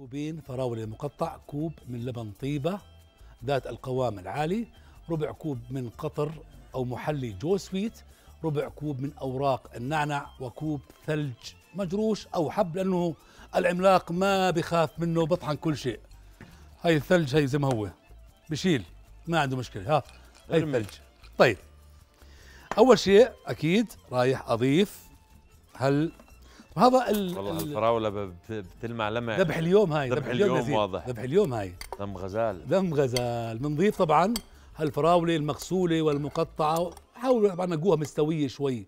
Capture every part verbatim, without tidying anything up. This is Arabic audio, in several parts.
كوبين فراولة مقطع، كوب من لبن طيبة ذات القوام العالي، ربع كوب من قطر أو محلي جو سويت، ربع كوب من أوراق النعنع، وكوب ثلج مجروش أو حب، لأنه العملاق ما بخاف منه، بطحن كل شيء. هاي الثلج هاي زي ما هو بشيل، ما عنده مشكلة. ها هاي الثلج. طيب أول شيء أكيد رايح أضيف هل هذا ال والله الفراولة بتلمع لمع. ذبح اليوم هاي، ذبح اليوم, اليوم واضح، ذبح اليوم هاي دم غزال، دم غزال. بنضيف طبعا هالفراولة المغسولة والمقطعة، حاولوا طبعا نقوها مستوية شوي،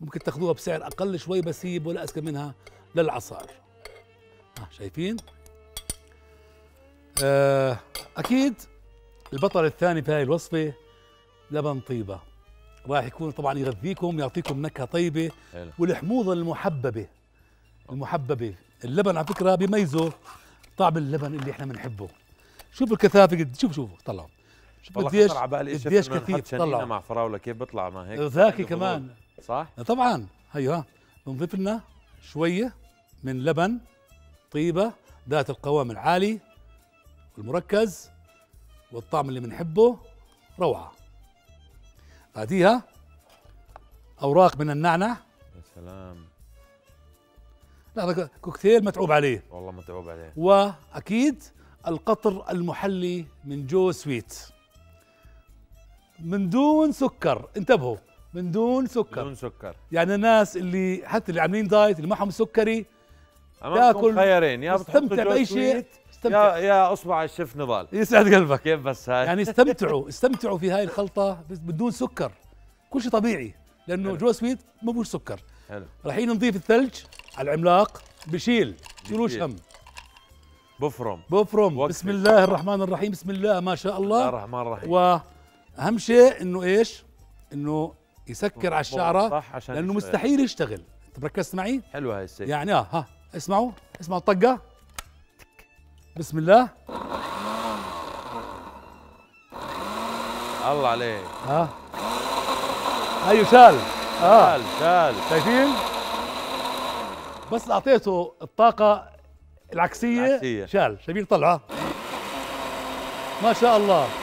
ممكن تاخذوها بسعر أقل شوي بس هي ولا أسكن منها للعصائر. ها شايفين؟ آه أكيد البطل الثاني في هاي الوصفة لبن طيبة، راح يكون طبعا يغذيكم، يعطيكم نكهه طيبه حلو. والحموضه المحببه المحببه اللبن على فكره بيميزه طعم اللبن اللي احنا بنحبه. شوفوا الكثافه قد، شوف شوفوا طلعوا، شوف قديش قديش كثيف طلع مع فراوله، كيف بيطلع مع هيك ذاكي كمان صح. طبعا هيها بنضيف لنا شويه من لبن طيبه ذات القوام العالي والمركز والطعم اللي بنحبه، روعه. بعديها اوراق من النعنع، يا سلام. لا هذا كوكتيل متعوب عليه، والله متعوب عليه. واكيد القطر المحلي من جو سويت من دون سكر، انتبهوا من دون سكر، بدون سكر. يعني الناس اللي حتى اللي عاملين دايت اللي معهم سكري تاكل خيارين، يا بتستمتع باي شيء يا يا اصبع الشيف نضال، يسعد قلبك. كيف بس هاي يعني استمتعوا استمتعوا في هاي الخلطه بس بدون سكر، كل شيء طبيعي لانه جو سويت ما فيهوش سكر. حلو. رايحين نضيف الثلج على العملاق، بشيل شيلوش هم، بفرم بفرم بسم الله الرحمن الرحيم، بسم الله ما شاء الله، بسم الله الرحمن الرحيم. واهم شيء انه ايش؟ انه يسكر على الشعره لانه مستحيل يشتغل. انت ركزت معي؟ حلوه هاي السيف يعني. اه ها اسمعوا اسمعوا الطقه، بسم الله الله عليك. ها ايوه شال اه شال شال، شايفين؟ بس اعطيته الطاقة العكسية، العكسية. شال شايفين طلعة ما شاء الله.